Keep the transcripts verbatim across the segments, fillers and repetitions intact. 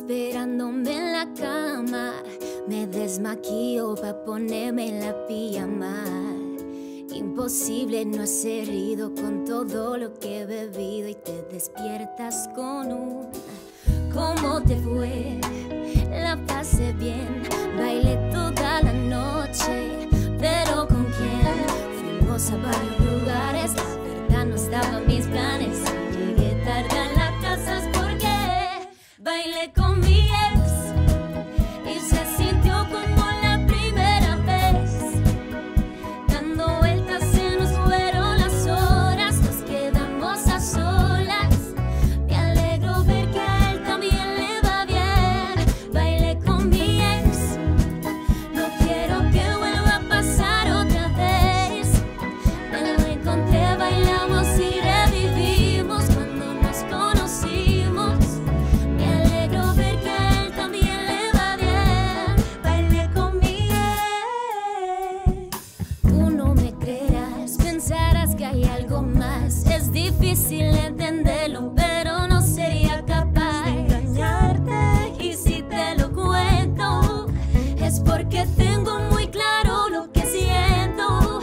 esperándome en la cama. Me desmaquillo pa' ponerme la pijama. Imposible no hacer ruido con todo lo que he bebido. Y te despiertas con un ¿cómo te fue? La pasé bien, bailé toda la noche, pero ¿con quién? Fuimos a varios lugares, la verdad no estaba en mis planes. Llegué tarde a la casa es porque bailé con mi ex y se sintió como la primera vez. Dando vueltas se nos fueron las horas, nos quedamos a solas. Me alegro ver que a él también le va bien. Bailé con mi ex, no quiero que vuelva a pasar otra vez. Me lo encontré, bailamos y revivimos cuando nos conocimos. Me alegro ver que a él también le va bien. Bailé con mi ex. Tú no me creerás, pensarás que hay algo más. Es difícil entenderlo, pero no sería capaz de engañarte. Y si te lo cuento, es porque tengo muy claro lo que siento.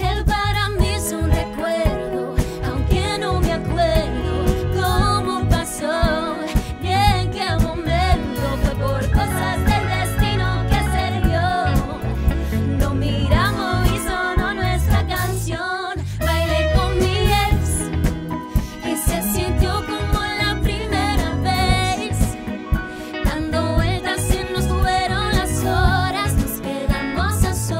Él para mí es un recuerdo, aunque no me acuerdo cómo pasó, ni en qué momento. Fue por cosas del destino que se dio. Nos miramos y sonó nuestra canción. Bailé con mi ex y se sintió como la primera vez. Dando vueltas se nos fueron las horas, nos quedamos a solas.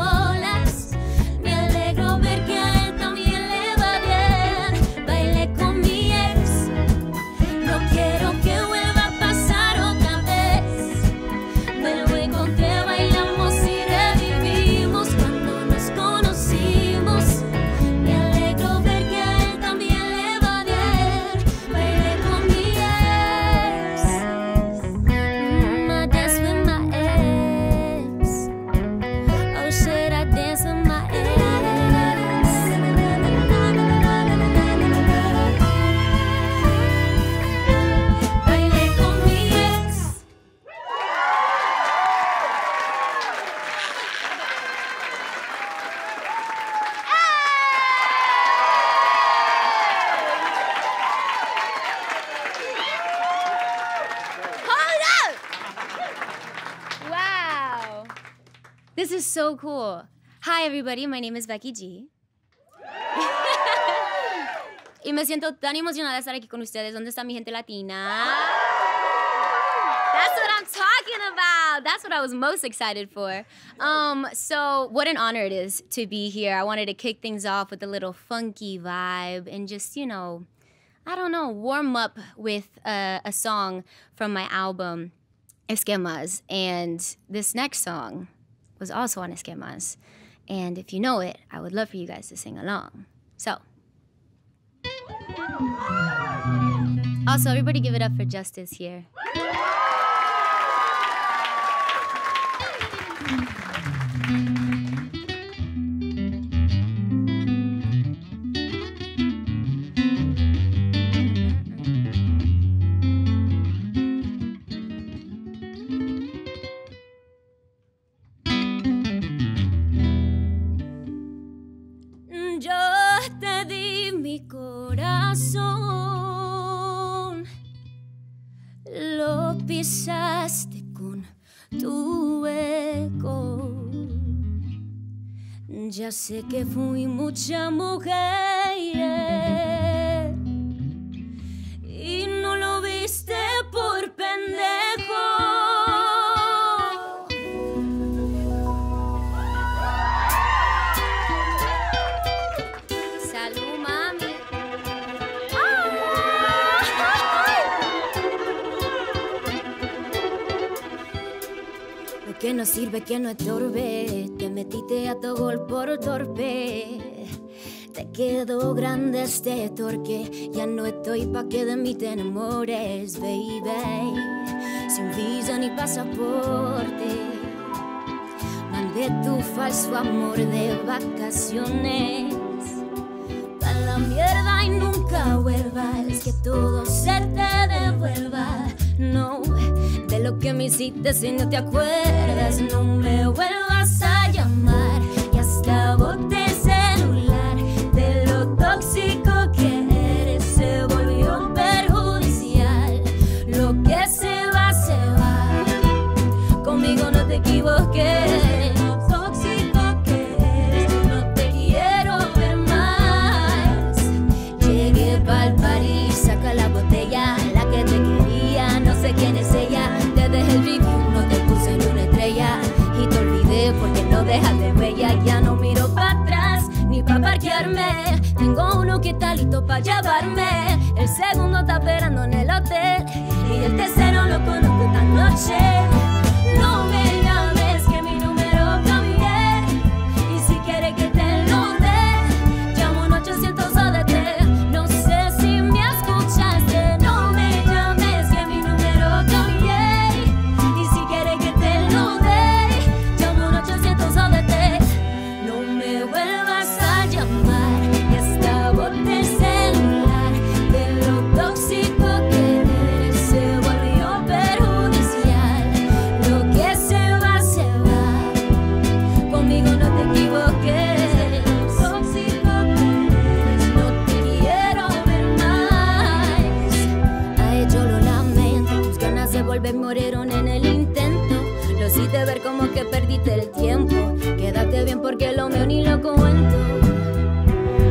Me alegro ver que a él también le va bien. Bailé con mi ex, no quiero que vuelva a pasar otra vez. Me lo encontré, bailamos y revivimos cuando nos conocimos. Me alegro ver que a él también le va bien. Bailé con mi ex. Mm, I dance with my ex. Oh shit, I dance with my ex. Bailé con mi ex. Hold up! Wow. This is so cool. Hi, everybody. My name is Becky G. Y me siento tan emocionada de estar aquí con ustedes. ¿Dónde está mi gente latina? That's what I'm talking about. That's what I was most excited for. Um, so what an honor it is to be here. I wanted to kick things off with a little funky vibe and just, you know, I don't know, warm up with uh, a song from my album, Esquinas. And this next song was also on Esquinas. And if you know it, I would love for you guys to sing along. So, also, everybody give it up for Justice here. Yo te di mi corazón, lo pisaste con tu eco. Ya sé que fui mucha mujer y no lo viste por pendejo. Salud, mami. Lo que no sirve que no estorbe, te metiste a tu gol por torpe. Te quedó grande este torque, ya no estoy pa' que de mí te enamores, baby. Sin visa ni pasaporte, mandé tu falso amor de vacaciones pa' la mierda y nunca vuelvas, que todo se te devuelva. No, de lo que me hiciste si no te acuerdas. No me vuelvas a llamar, y hasta boté el celular. De lo tóxico que eres se volvió perjudicial. Lo que se va, se va. Conmigo no te equivoques. ¿Quién es ella? Te dejé el review, no te puse ni una estrella. Y te olvidé porque no dejas de bella. Ya no miro para atrás ni para parquearme. Tengo uno que está listo para llevarme. El segundo está esperando en el hotel. Y el tercero lo conozco esta noche. No me llames que mi número cambié. Y si quieres que te lo dé, llamo un ochocientos A D T. No sé si me escuchaste. Murieron en el intento. Lo hiciste ver como que perdiste el tiempo. Quédate bien porque lo mío ni lo cuento.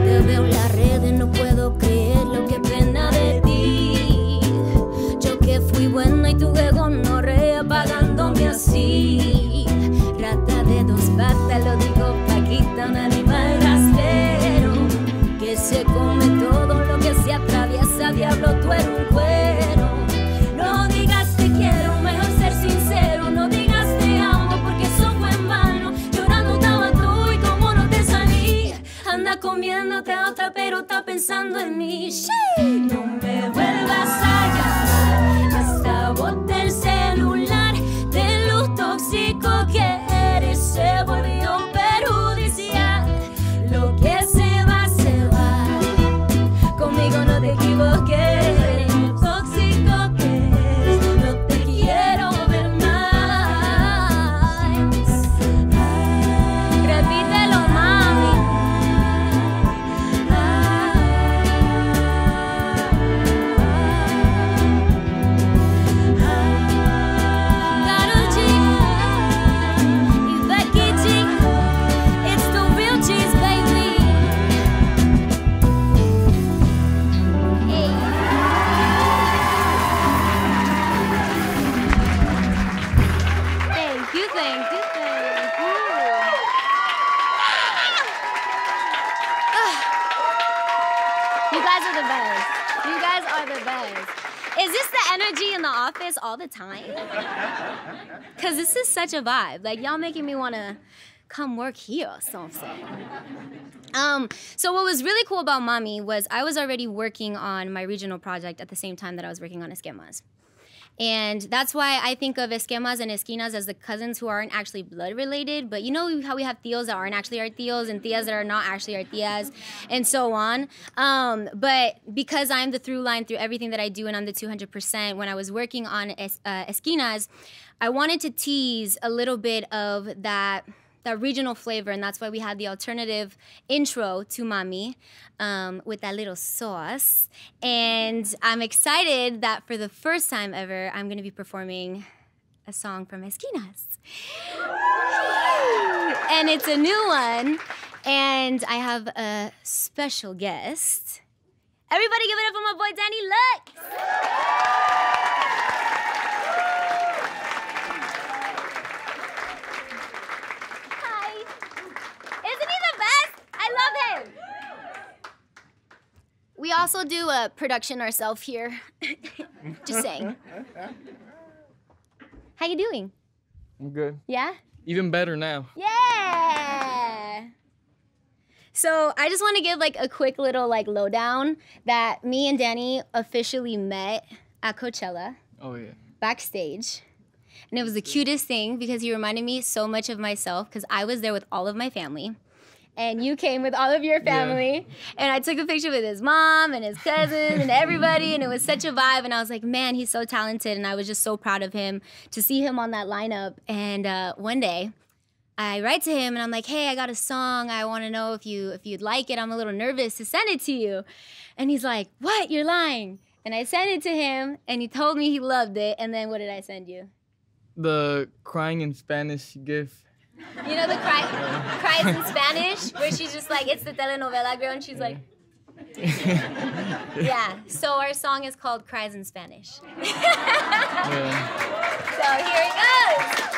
Te veo en las redes, no puedo creer lo que pena de ti. Yo que fui buena y tu ego no reapagándome así. Rata de dos patas, lo digo Paquita, un animal rastrero que se come todo lo que se atraviesa. Diablo, tú eres un cuero. No digas comiéndote a otra pero está pensando en mí. No me vuelvas a llamar, hasta boté el celular. De lo tóxico que eres se volvió perjudicial. Lo que se va, se va. Conmigo no te equivoques. All the time, because this is such a vibe. Like, y'all making me want to come work here, so I'm saying. Um, so what was really cool about Mami was I was already working on my regional project at the same time that I was working on Esquinas. And that's why I think of Esquemas and Esquinas as the cousins who aren't actually blood related. But you know how we have tios that aren't actually our tios and tias that are not actually our tias and so on. Um, but because I'm the through line through everything that I do and I'm the two hundred percent, when I was working on es uh, Esquinas, I wanted to tease a little bit of that, that regional flavor. And that's why we had the alternative intro to Mami um, with that little sauce. And I'm excited that for the first time ever, I'm going to be performing a song from Esquinas. And it's a new one. And I have a special guest. Everybody give it up for my boy, DannyLux. We also do a production ourselves here. Just saying. How you doing? I'm good. Yeah? Even better now. Yeah! So I just want to give like a quick little like lowdown that me and Danny officially met at Coachella. Oh yeah. Backstage. And it was the cutest thing because he reminded me so much of myself because I was there with all of my family. and you came with all of your family. Yeah. And I took a picture with his mom and his cousin and everybody, and it was such a vibe. And I was like, man, he's so talented. And I was just so proud of him to see him on that lineup. And uh, one day, I write to him and I'm like, hey, I got a song. I want to know if you if you'd like it. I'm a little nervous to send it to you. And he's like, what? You're lying. And I sent it to him and he told me he loved it. And then what did I send you? The Crying in Spanish gif. You know the cry, Cries in Spanish, where she's just like, it's the telenovela girl, and she's like. Yeah, so our song is called Cries in Spanish. Yeah. So here it goes.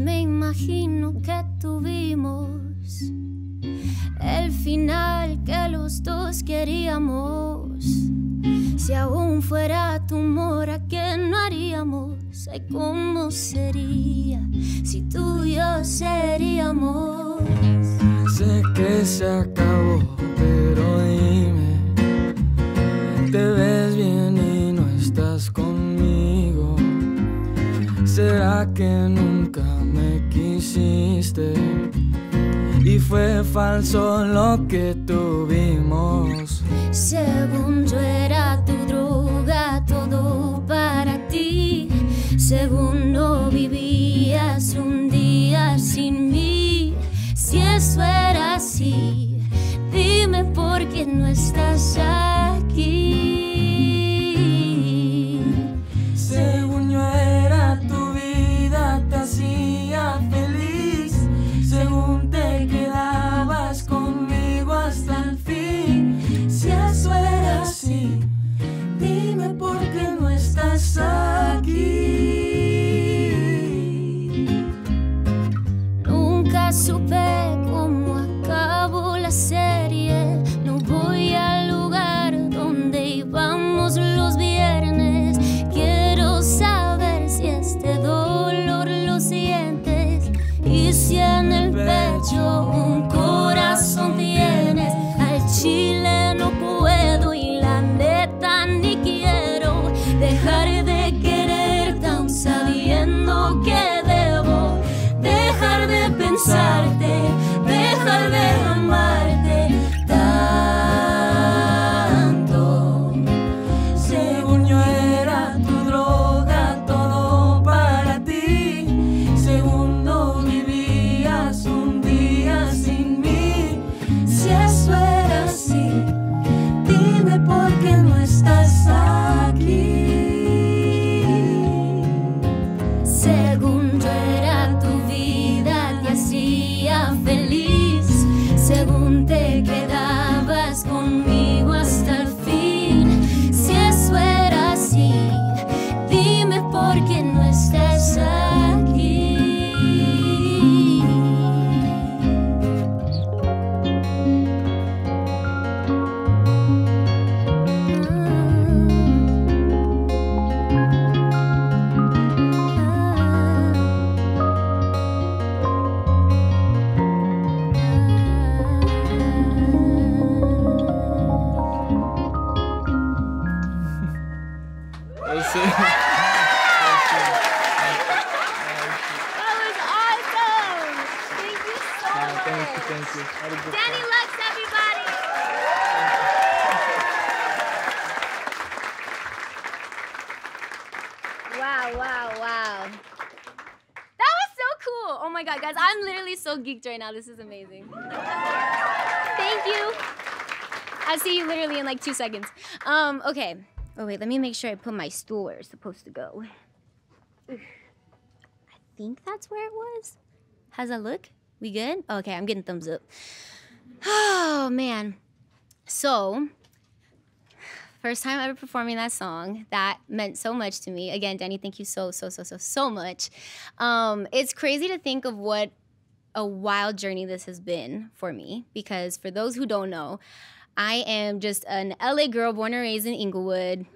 Me imagino que tuvimos el final que los dos queríamos. Si aún fuera tu mora, ¿qué no haríamos? Ay, ¿cómo sería si tú y yo seríamos? Sé que se acabó, pero dime, ¿te ves bien y no estás conmigo? ¿Será que nunca me quisiste y fue falso lo que tuvimos? Según yo era tu droga, todo para ti. Según no vivías un día sin mí. Si eso era así, dime por qué no estás aquí. Según yo era tu hacía feliz, según te quedabas conmigo hasta el fin. Si eso era así, dime por qué no estás aquí. Nunca supe cómo acabó la serie. No voy al lugar donde íbamos los viernes. Quiero saber si este dolor y si en el pecho un corazón tienes. Al chile no puedo y la neta ni quiero dejar de quererte aun sabiendo que debo dejar de pensarte, dejar de amarte tanto. Según yo era tu droga, todo para ti. Según DannyLux, everybody! Wow, wow, wow. That was so cool. Oh my God, guys, I'm literally so geeked right now. This is amazing. Thank you. I'll see you literally in like two seconds. Um, okay. Oh wait, let me make sure I put my stool where it's supposed to go. I think that's where it was. How's that look? We good? Okay, I'm getting thumbs up. Oh, man. So, first time ever performing that song. That meant so much to me. Again, Danny, thank you so, so, so, so, so much. Um, it's crazy to think of what a wild journey this has been for me, because for those who don't know, I am just an L A girl born and raised in Inglewood.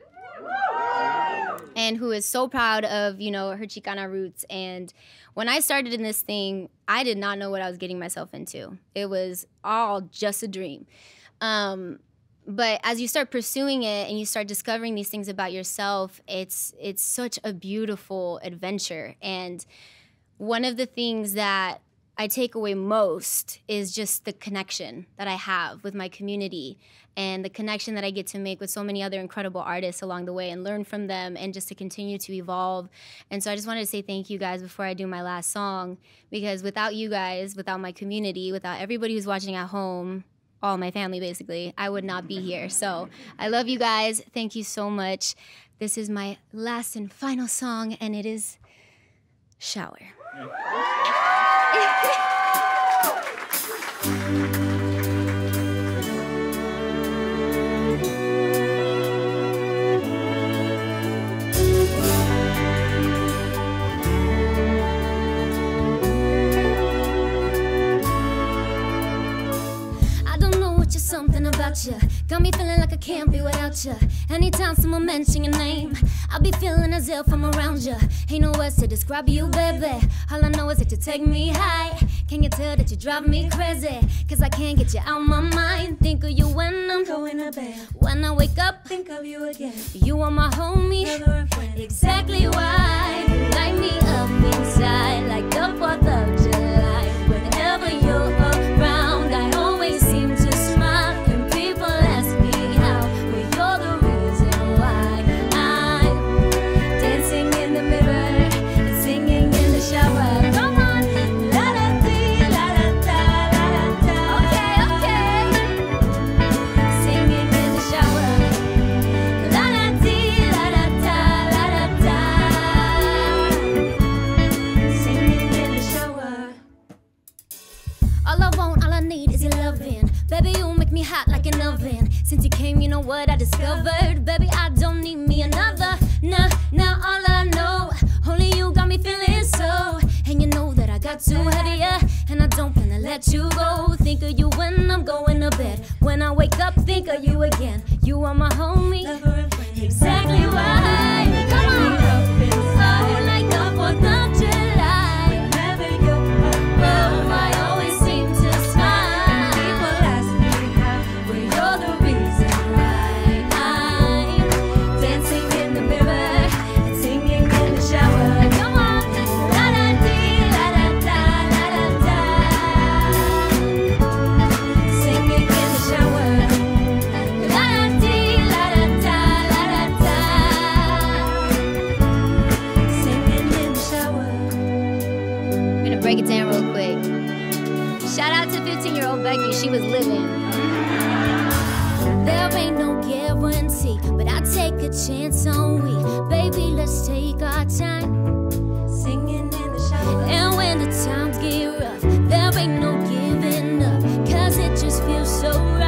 and who is so proud of, you know, her Chicana roots. And when I started in this thing, I did not know what I was getting myself into. It was all just a dream. Um, but as you start pursuing it and you start discovering these things about yourself, it's it's such a beautiful adventure. And one of the things that I take away most is just the connection that I have with my community and the connection that I get to make with so many other incredible artists along the way and learn from them and just to continue to evolve. And so I just wanted to say thank you guys before I do my last song, because without you guys, without my community, without everybody who's watching at home, all my family basically, I would not be here. So I love you guys. Thank you so much. This is my last and final song, and it is Shower. I don't know what you're something about you. Got me feeling like I can't be without you. Anytime someone mention your name, I'll be feeling as if I'm around you. Ain't no words to describe you, baby. All I know is that you take me high. Can you tell that you drive me crazy? Cause I can't get you out my mind. Think of you when I'm going to bed. When I wake up, think of you again. You are my homie, never a friend. Exactly why you light me up inside like the fourth of July. Whenever you're around, I always seem to hot like an oven. Since you came, you know what I discovered. Baby, I don't need me another. Nah, now all I know, only you got me feeling so. And you know that I got too heavy, yeah, and I don't wanna let you go. Think of you when I'm going to bed. When I wake up, think of you again. You are my homie, exactly why. Come on. Oh, like the fourth of July. Whenever you're around, I always seem to smile. Break it down real quick. Shout out to fifteen year old Becky, she was living. There ain't no guarantee, but I take a chance on we. Baby, let's take our time. Singing in the shower. And when the times get rough, there ain't no giving up, cause it just feels so right.